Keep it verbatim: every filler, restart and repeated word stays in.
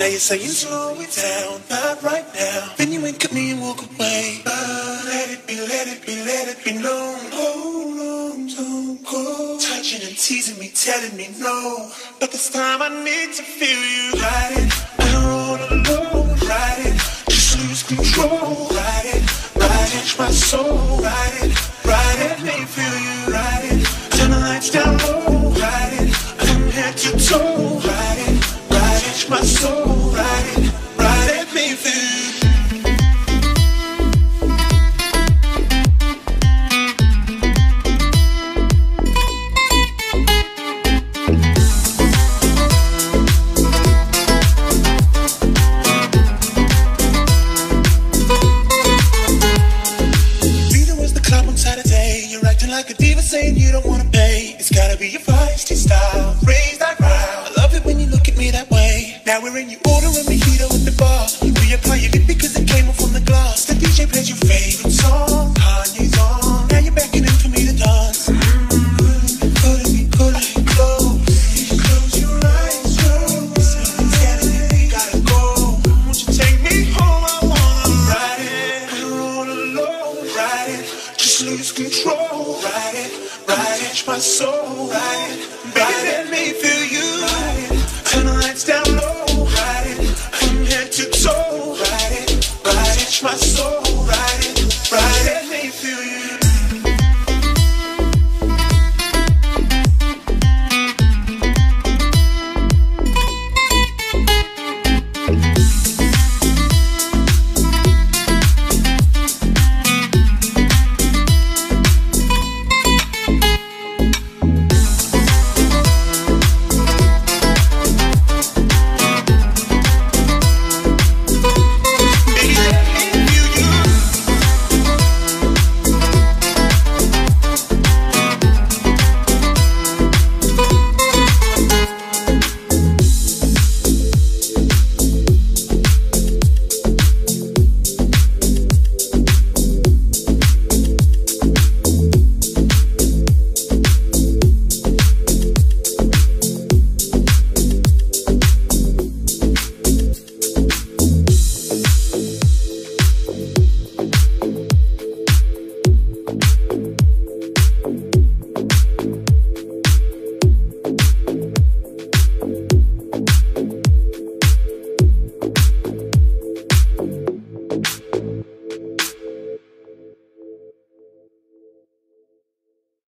Now you say you slow it down, not right now. Then you wink at me and walk away. But let it be, let it be, let it be known. Oh no, don't go. Touching and teasing me, telling me no. But this time I need to feel you. Right in, I don't